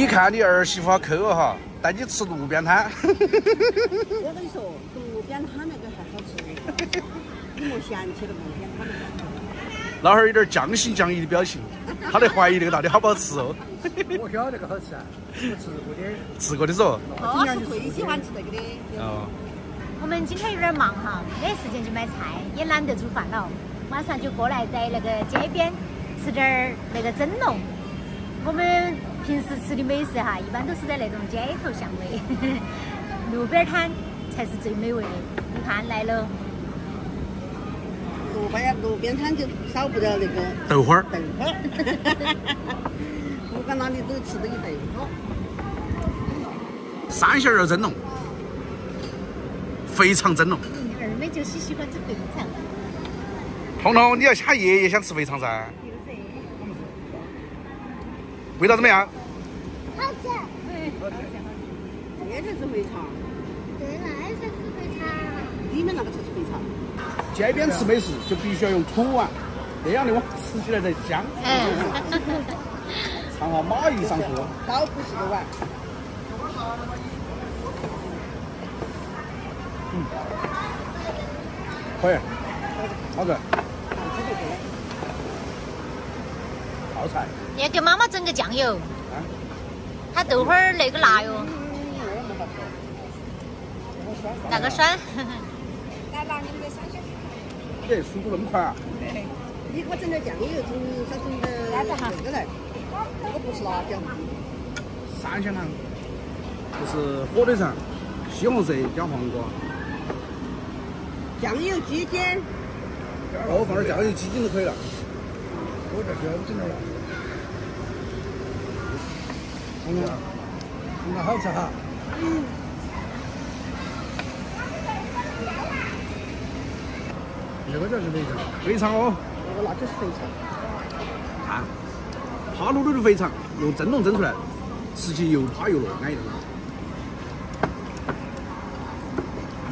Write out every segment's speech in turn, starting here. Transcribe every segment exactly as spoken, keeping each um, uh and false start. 你看你儿媳妇抠哦哈，带你吃路边摊。我跟你说，路边摊那个还好吃，你莫嫌弃了路边摊那个。老汉儿有点将信将疑的表情，他在怀疑那个到底好不好吃哦。我晓得那个好吃啊，我吃过的。吃过的是哦。我是最喜欢吃那个的。哦。我们今天有点忙哈，没时间去买菜，也懒得煮饭了，晚上就过来在那个街边吃点儿那个蒸笼。我们平时吃的美食哈，一般都是在那种街头巷尾，路边摊才是最美味的。你看来了，路边路边摊就少不了那个豆花儿。豆花儿，我到哪里都吃这个豆花儿。三鲜肉蒸笼。肥肠蒸笼，二妹就是喜欢吃肥肠。彤彤，你要喊爷爷想吃肥肠噻？就是。味道怎么样？好吃。嗯，好吃好吃。这才是肥肠。对，那才是肥肠。里面那个才是肥肠。街边吃美食就必须要用土碗，那样的碗吃起来才香。哎。尝下马玉上树，老古式的碗。 嗯，可以，好吃，泡菜。也给妈妈整个酱油。啊。她豆花儿那个辣哟。那个酸。来拿你们的三鲜。哎，速度那么快啊！你给我整点酱油，整再整点那个来。我不吃辣椒。三鲜肠，就是火腿肠、西红柿加黄瓜。 酱油鸡精，哦，放点酱油鸡精就可以了。我这椒整点了。彤彤，你看好吃哈？嗯。这个就是肥肠，肥肠哦。哦，那就是肥肠。看，趴噜噜的肥肠，用蒸笼蒸出来，吃起又趴又糯，安逸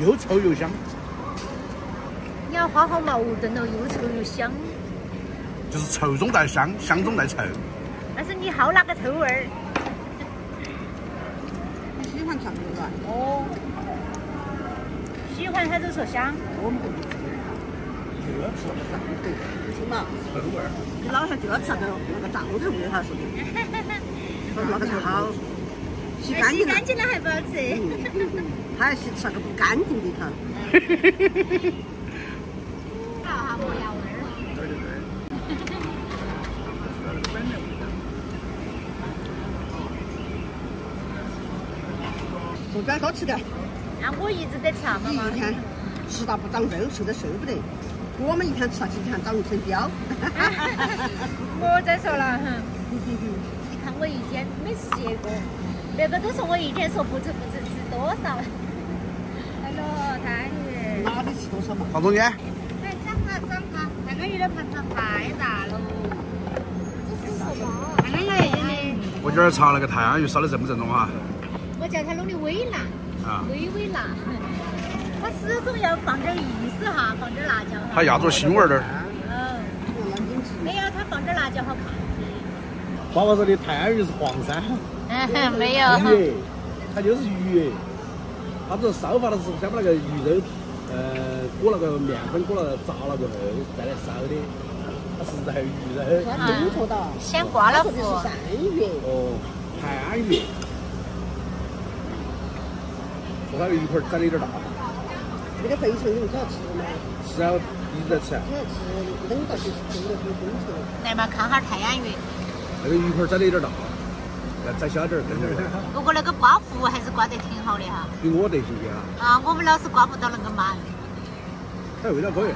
的，又臭又香。 你要花好矛盾哦，又臭又香。就是臭中带香，香中带臭。但是你好那个臭味儿。你喜欢酱油啊？哦。喜欢他就说香。我们不吃。就要吃啥子？什么？臭味儿。你老汉就要吃啥子？那个灶头味哈，是不？那个才好。洗干净了。洗干净了还不好吃。他还是吃那个不干净的头。 路边好吃的，那、啊、我一直在吃嘛嘛。你一天吃到不长肉，瘦都瘦不得。我们一天吃下去，一天长一身膘。我再说了，你看我一天没歇过，别个都说我一天说不吃不吃吃多少。哎呦，太热。哪里吃多少嘛？放中间。哎，长啊长啊，那个有点盘肠太大了。这是什么？看看来。我今儿查那个太阳鱼烧的正不正宗哈？ 我叫他弄的微辣，啊，微微辣，他始终要放点意思哈，放点辣椒。他压住腥味儿的。嗯，没有，他放点辣椒好看。爸爸说的太阳鱼是黄鳝。嗯，没有。鱼，它就是鱼，它只是烧法的时候先把那个鱼肉，呃，裹那个面粉，裹了炸了过后再来烧的，它是在鱼肉。嗯，头的。先刮了糊。鳝鱼。哦，太阳鱼。 它那个鱼块长得有点大。那个肥肠你们早吃吗？吃啊，一直在吃。你要吃，冷到就是蒸了就蒸熟。来嘛，看哈太阳鱼。那个鱼块长得有点大，要摘小点儿，跟点儿。不过那个刮胡还是刮得挺好的哈。比我得行些啊。啊，我们老是刮不到那个满。哎，味道可以。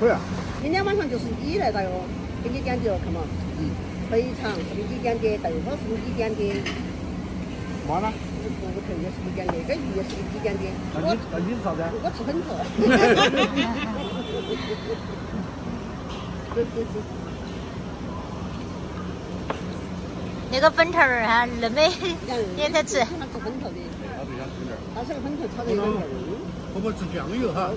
可以啊。今天晚上就是你来了哟，给你点的哦，看嘛。嗯。肥肠是你点的，豆花是你点的。 妈呢？我头也是你点的，这鱼也是你点的。那你那你是啥子？我吃很多。那个粉头儿哈，那么也在吃。他吃粉头的。他最想吃点儿。他吃粉头炒的有点油。婆婆吃酱油哈。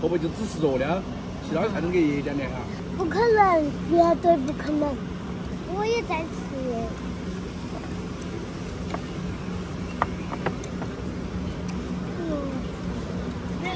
婆婆就只吃肉了，其他菜都给爷爷点点哈。不可能，绝对不可能！我也在吃。嗯，那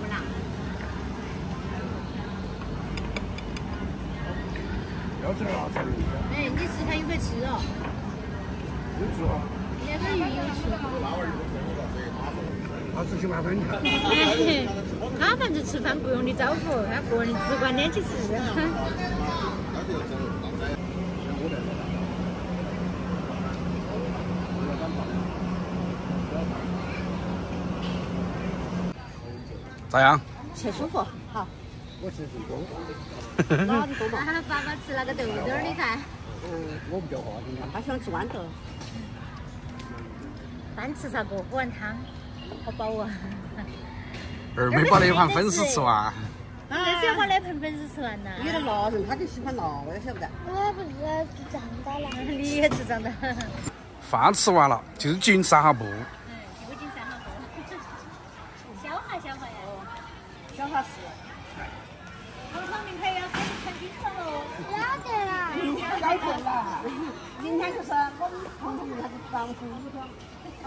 不拿。要吃啥吃？哎，你吃饭有没吃哦？有吃啊。那个鱼有吃。他出去玩饭去。他反正吃饭不用你招呼，他个人只管脸去吃。咋样？吃舒服，好。我吃最多。老子多嘛？喊他爸爸吃那个豆豆儿，你看。嗯，我不叫话，你看他喜欢吃豌豆。饭吃啥个？锅碗汤，好饱啊！二妹把那盘粉丝吃完。我那时候把那盘粉丝吃完了。有的男人他就喜欢辣，我也晓不得。我不是智障的啦。你也智障的。饭吃完了，就是进散下步。 明天就是我们同志们还是当初的，啊。